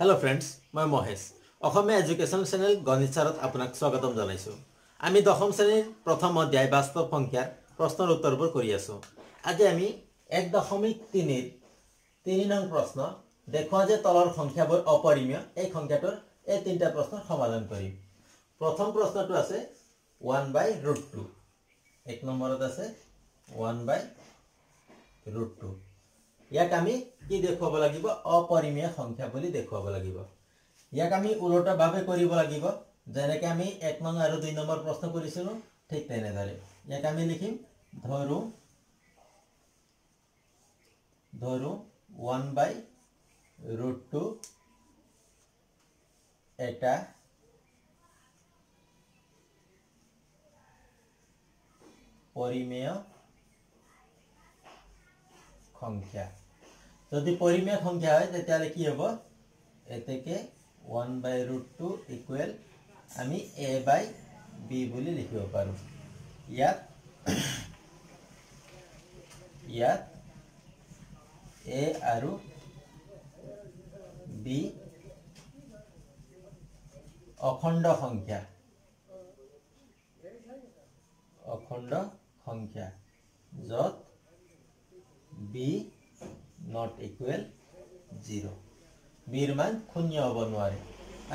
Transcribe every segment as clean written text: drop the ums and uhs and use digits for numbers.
Hello friends, मैं Mahesh education channel गणित sir आपनक स्वागतम जानाइसो। आमी 10ম শ্রেণীর प्रथम अध्याय वास्तव संख्यार प्रश्नर उत्तरबोर करी आसो। आज आमी 1.3 एर 3 নং प्रश्न देखुवा जे तलर संख्याबोर अपरिमेय এই সংখ্যাটোর এই তিনটা প্রশ্ন সমাধান করি। প্রথম প্রশ্নটো আছে 1/√2, এক নম্বরত আছে 1/√2। ইয়াক আমি কি দেখুৱাব লাগিব? অপরিমেয় সংখ্যা বলি দেখুৱাব লাগিব। ইয়াক আমি উলটা ভাবে কৰিব লাগিব, যেনেকে আমি 1 নং আৰু 2 নম্বৰ প্ৰশ্ন কৰিছিলো ঠিক তেনেদৰে। ইয়াক আমি লিখিম ধৰো 1/√2 এটা পৰিমেয় संख्या। यदि परिमेय संख्या है तेतियाले कि होबो एतेके 1/√2 इक्वल आमी a/b বুলি লিখিব পাৰো। ইয়াত a আৰু b अखंड संख्या जत b not equal 0, बीर मान शून्य हब नारे।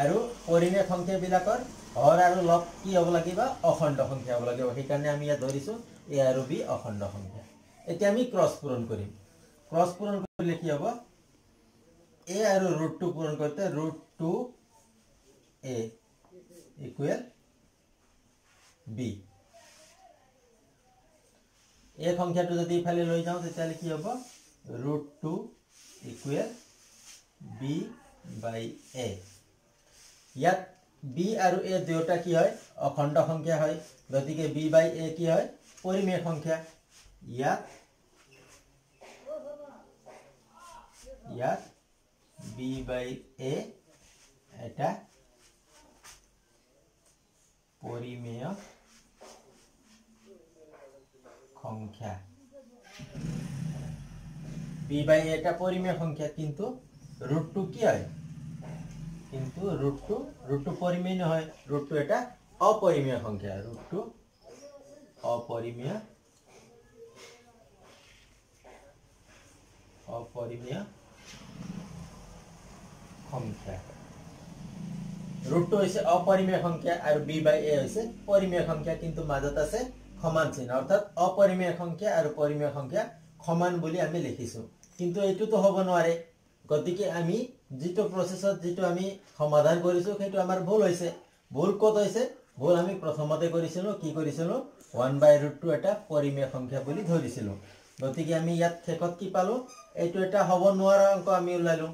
और परिमेय संख्या बिलाकर हर और लग कि हम लगे अखंड संख्या हम लगे। सीकार इतना धरसो ए और बी अखंड संख्या। इतना आम क्रस पूरण कर कि हम ए और √2 पूरण करते √2a इक्वल b। ए संख्या तो जब इफाले लै जाऊँ तेल कि हम √2 इक्वल b बाई a। यात b और a दुटा कि है अखंड संख्या है, गति के b बाई a कि है परिमेय संख्या। यात b बाई a एटा परिमेय संख्या। b बाई a परिमेय संख्या किंतु √2 कि है, किंतु √2 परिमेय न है, √2 एटा अपरिमेय संख्या। √2 अपरिमेय संख्या। √2 হইছে अपरिमेय संख्या और b बाई a হইছে परिमेय संख्या, किंतु মাজত আছে समान चिन्ह, अर्थात अपरिमेय संख्या और परिमेय संख्या समान बोली आमी लिखिसो। किंतु एटु तो हब नारे, गतिके आमी जितो प्रसेसत जितो आमी समाधान करिसो सेटु आमार भूल होइसे। भूल कत होइसे? भूल आमी प्रथमते करिसिलो कि करिसिलो 1/√2 एटा परिमेय संख्या बोली धरिसिलो। गतिके आमी यात थेकत कि पालो एटु एटा हब नारा अंक आमी उलाइलो।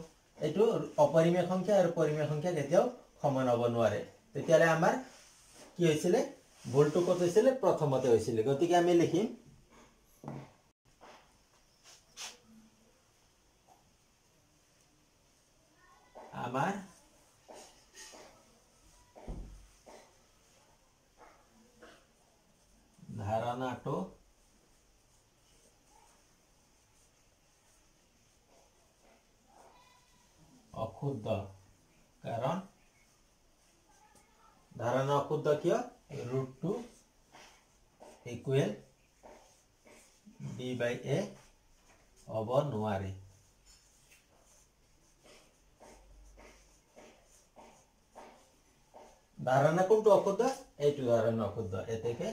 एटु अपरिमेय संख्या और परिमेय संख्या केতিয়াও समान हब नारे। তেতিয়ালে आमार कि होइसिले? भूलटो कत होइसिले? प्रथमते होइसिले। गतिके आमी लिखिम आमार धारणाटो अशुद्ध, कारण धारणा अशुद्ध किय √2 इक्वल b बाई a अब नारे। धारणा कौन तो अशुद्ध? यू धारणा अशुद्ध। ये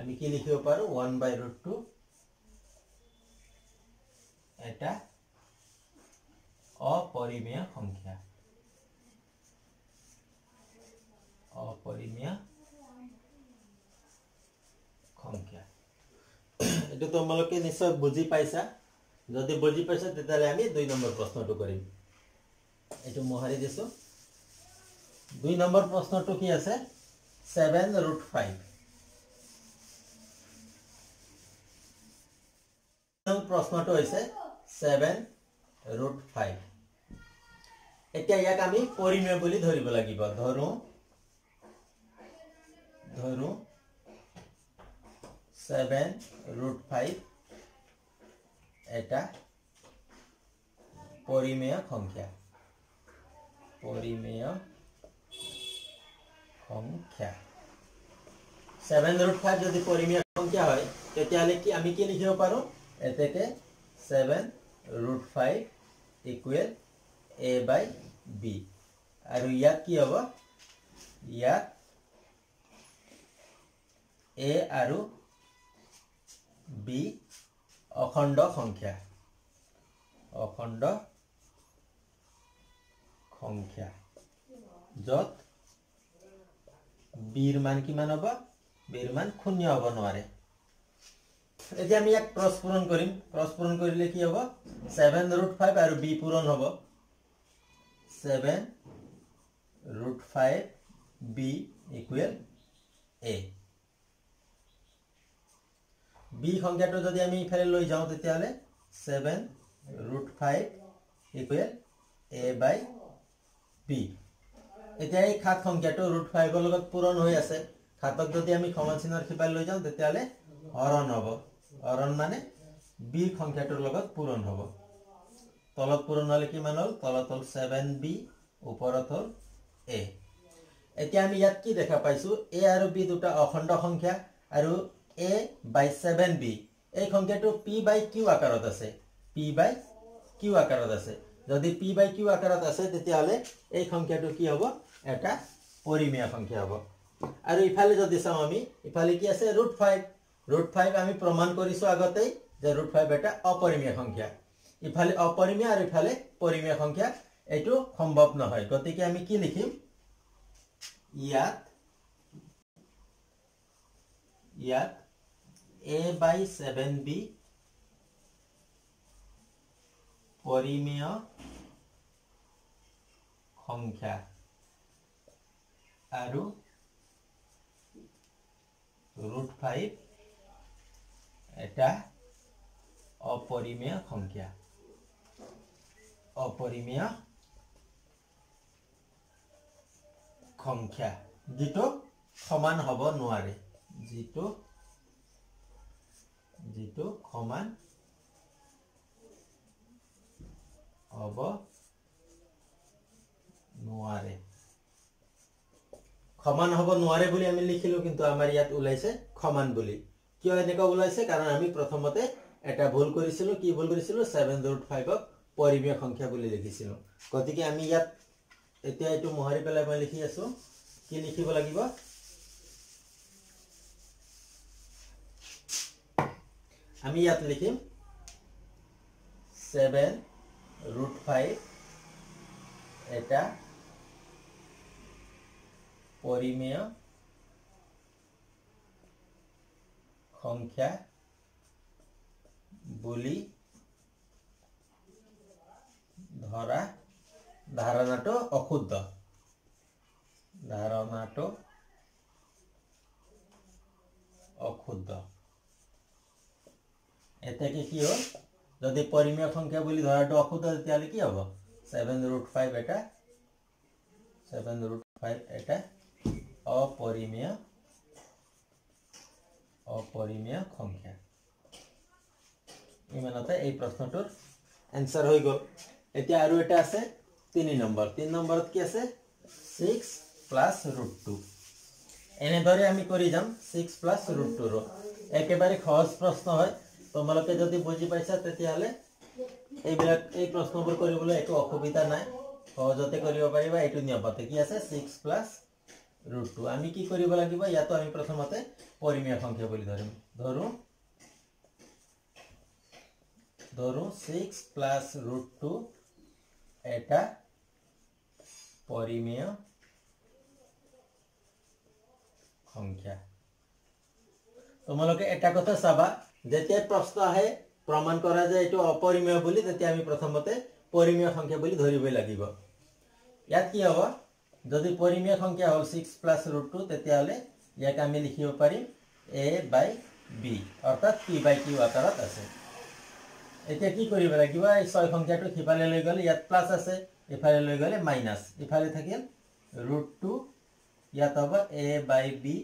आम कि लिख पार 1/√2 एटा अपरिमेय संख्या। अपरिमेय संख्या ये तुमलोक निश्चय बुझी पाइसा। जदि बुझी पाइसा तेल 2 नम्बर प्रश्न तो करीम। ये मोहारी दिशो 2 नम्बर प्रश्न तो कि आसे 7√5। प्रश्न तो है 7√5। इतना इक आम परिमेय बोली धरब लगे। धरू 7√5 एटा परिमेय संख्या। परिमेय संख्या सेवेन रूट फाइव जो परिमेय संख्या है कि लिखिब पारो एतेके seven root five equal A by B और इतना कि हम इतना ए और बी अखंड संख्या जत बीर मान कि हम बीर मान शून्य हम नवारे एम इक क्रसपूरण करम क्रसपूरण करें कि हम सेवेन रूट फाइव और बी पूरण हम seven root five B equal A B संख्याटो जो इफाले लै जाऊँ तेतियाले seven root five equal A by B एतिया खात संख्याटो रूट फाइवर लगत पूरण हो आसे खातक जो समान चिन्हर सिपाही लै जाऊँ तेतियाले हरण हब हरण माने बी संख्याटोर लगत पूरण हब तलत पूरण हले किमान हल तलत हल सेवेन बी उपरत हल ए एतिया आमी इयात कि देखा पाइछो ए आरो बी दुटा अखंड संख्या आरो ए बाय सेवेन बी एक संख्याटो पी बाय किऊ आकारत आछे पी बाय किऊ आकारत आछे जदि पी बाय किऊ आकारत आछे तेतियाले ए संख्याटो कि हबो एटा परिमेय संख्या हबो आरो इफाले जदि चाऊ आमी इफाले कि आछे रूट 5 आमी प्रमाण करिसो आगते जे रूट 5 एटा अपरिमेय संख्या इफाले अपरिमेय आरो इफाले परिमेय संख्या एटु सम्भव नहय गतिके आमी कि लिखिम यात ए बाय सेवेन बी परिमेय संख्या और रूट फाइव एटा अपरिमेय संख्या जी समान हब नवारे जीतो समान हब नवारे समान हब नवारे बुली आमी लिखिलो किन्तु आमार इयात ओलाइछे समान बुली किय एनेका ओलाइछे कारण आमी प्रथमते एटा भूल करिसिलो कि भूल करिसिलो 7√5 क परिमेय संख्या बुली लिखिसिलो गतिके आमी इयात एटा एटु मोहारि पेला आमी लिखि आसो कि लिखिब लागिब आमी इतना लिखिम सेवेन रूट फाइव एटा परिमेय संख्या बुली धरा धारणाटो अशुद्ध एतेके कि हल जदि परिमेय संख्या बोली धराटो अशुद्ध तेतियाले कि हब सेवेन रूट फाइव एटा अपरिमेय संख्या इमानते एई प्रश्नटोर आन्सार हो गल एटा आरो एटा आछे 3 नम्बर कि आछे 6 + √2 एने दरे आमी करि जाम 6 + √2 रो एकेबारे सहज प्रश्न हय तुम्हारे जो बुझी पासा प्रश्नबूर एक असुविधा ना सहजते कर नियमते कि आछे 6 + √2 आम कि लगे इतो आम प्रथमते परिमेय संख्या धरू 6 + √2 एटा परिमेय संख्या तुम लोग एटा कथा चाबा जैसे प्रश्न आए प्रमाण करा जाए यू अपरिमेय बोली प्रथमते परिमेय संख्या बोली धरब लगे इतना कि हम जदि परिमेय संख्या हम 6 + √2 तक आम लिखिब पारिम ए बाय बी अर्थात पी बाय किऊ आकारत आछे एतिया कि करिब लागिब ए 6 संख्याटो सिफाले लै गले इयात प्लस आछे इफाले लै गले माइनास इफाले थाकिल √2 इयात हब ए बाय बी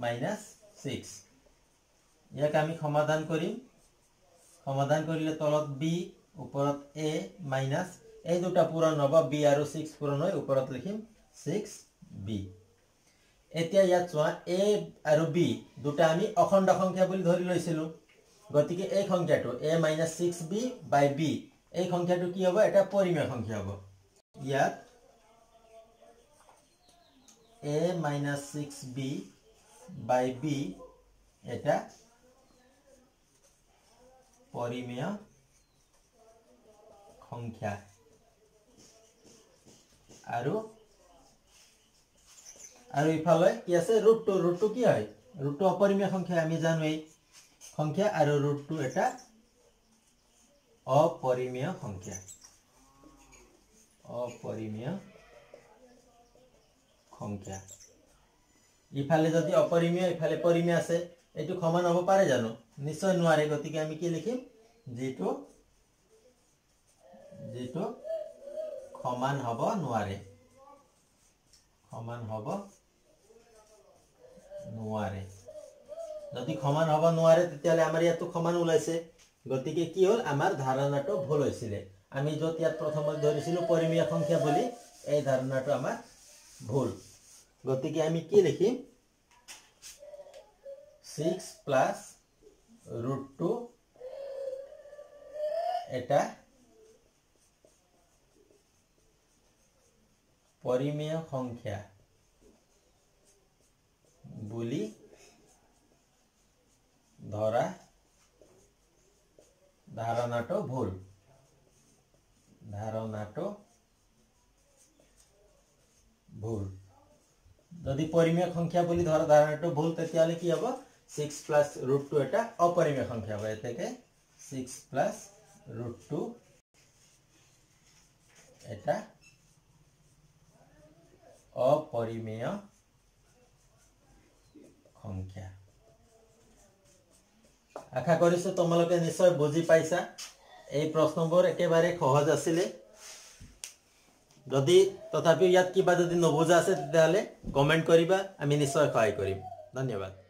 -6 इक आम समाधान करिम समाधान करिले तलत बी ऊपर ए माइनास ए दुटा पूरण होबा बी आरो 6 पूरण होय उपरत लिखिम 6b एतिया या चवा ए आरो बी दुटा आमी अखंड संख्या बोली धरि लइसिलु गतिके ए संख्याटो a - 6b / b ए संख्याटो की होबा एटा परिमेय संख्या होबा या a - 6b / b एटा परिमेय संख्या आरो आरो इफाले कि आसे √2 √2 कि है √2 अपरिमेय संख्या आमी जानवे संख्या आरो √2 एटा अपरिमेय संख्या इफाले जति अपरिमेय इफाले परिमेय आसे एटु समान होबो पारे जानो निश्चय नोआरे गतिके आमी कि लिखिम जेटो समान होबो नोआरे जदि समान हब नोवारे तेतियाले आमार यातो समान उलाइसे गतिके कि होल आमार धारणाटो भुल होइसिले आमी जत यात प्रथम धरिसिलु परिमेय संख्या बोली ए धारणाटो आमार भुल गतिके आमी कि लिखिम 6 प्लस √2 एटा परिमेय संख्या बोली धरा धारणाटो भूल यदि परिमेय संख्या बोली धरा धारणाटो भूल ततियाले कि हबो 6 प्लस √2 एटा अपरिमेय संख्या हबो एतेके 6 प्लस √2 एटा अपरिमेय संख्या आशा करिसो तुम लोग निश्चय बुझी पाइसा ए प्रश्नबोर एकेबारे सहज आसिले यदि तथापि यात किबा यदि नबुझा आसे तेहाले कमेंट करिबा आमी निश्चय सहाय करिम धन्यवाद।